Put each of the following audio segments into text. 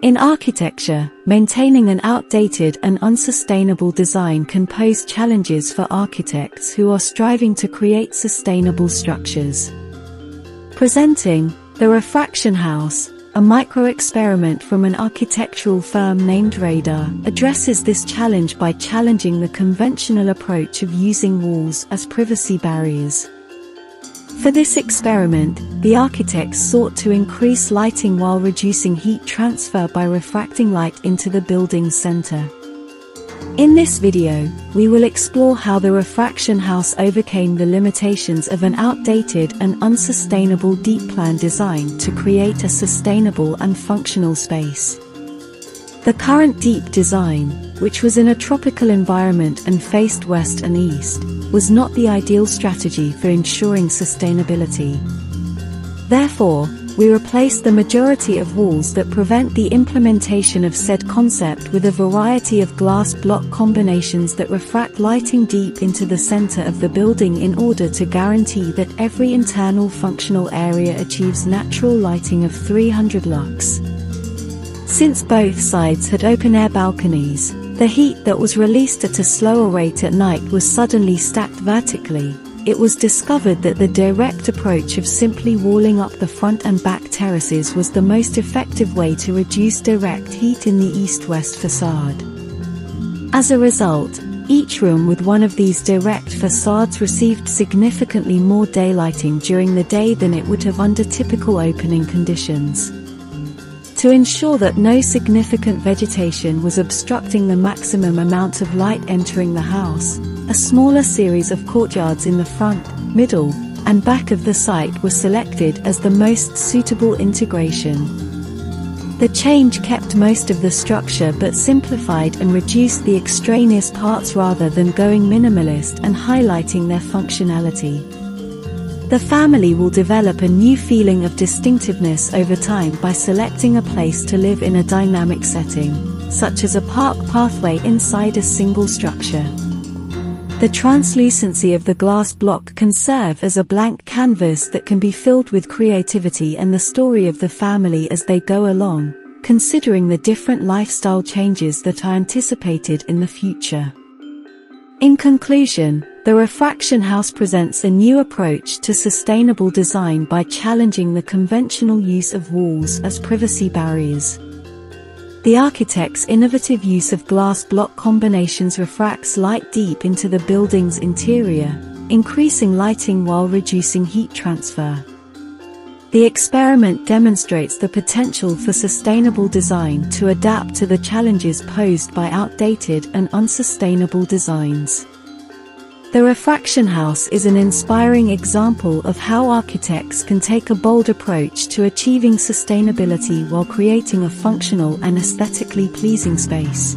In architecture, maintaining an outdated and unsustainable design can pose challenges for architects who are striving to create sustainable structures. Presenting The Refraction House, a micro-experiment from an architectural firm named Radar, addresses this challenge by challenging the conventional approach of using walls as privacy barriers. For this experiment, the architects sought to increase lighting while reducing heat transfer by refracting light into the building's center. In this video, we will explore how the Refraction House overcame the limitations of an outdated and unsustainable deep plan design to create a sustainable and functional space. The current deep design, which was in a tropical environment and faced west and east, was not the ideal strategy for ensuring sustainability. Therefore, we replaced the majority of walls that prevent the implementation of said concept with a variety of glass block combinations that refract lighting deep into the center of the building in order to guarantee that every internal functional area achieves natural lighting of 300 lux. Since both sides had open-air balconies, the heat that was released at a slower rate at night was suddenly stacked vertically. It was discovered that the direct approach of simply walling up the front and back terraces was the most effective way to reduce direct heat in the east-west facade. As a result, each room with one of these direct facades received significantly more daylighting during the day than it would have under typical opening conditions. To ensure that no significant vegetation was obstructing the maximum amount of light entering the house, a smaller series of courtyards in the front, middle, and back of the site were selected as the most suitable integration. The change kept most of the structure but simplified and reduced the extraneous parts rather than going minimalist and highlighting their functionality. The family will develop a new feeling of distinctiveness over time by selecting a place to live in a dynamic setting, such as a park pathway inside a single structure. The translucency of the glass block can serve as a blank canvas that can be filled with creativity and the story of the family as they go along, considering the different lifestyle changes that are anticipated in the future. In conclusion, the Refraction House presents a new approach to sustainable design by challenging the conventional use of walls as privacy barriers. The architect's innovative use of glass block combinations refracts light deep into the building's interior, increasing lighting while reducing heat transfer. The experiment demonstrates the potential for sustainable design to adapt to the challenges posed by outdated and unsustainable designs. The Refraction House is an inspiring example of how architects can take a bold approach to achieving sustainability while creating a functional and aesthetically pleasing space.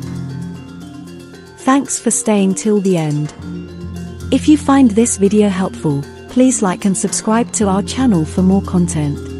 Thanks for staying till the end. If you find this video helpful, please like and subscribe to our channel for more content.